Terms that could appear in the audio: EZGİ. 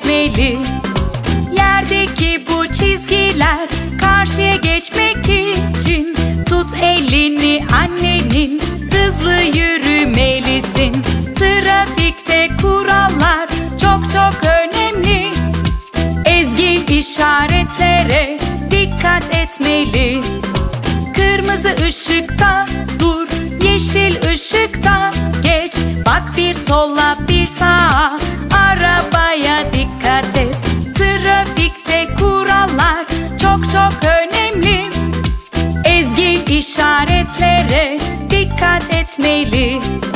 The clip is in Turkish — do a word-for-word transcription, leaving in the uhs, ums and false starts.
etmeli. Yerdeki bu çizgiler karşıya geçmek için tut elini annenin, hızlı yürümelisin. Trafikte kurallar çok çok önemli. Ezgi işaretlere dikkat etmeli. Kırmızı ışıkta dur, yeşil ışıkta geç. Bak bir sola bir sağa, arabaya dikkat et. Trafikte kurallar çok çok önemli. Ezgi işaretlere dikkat etmeli.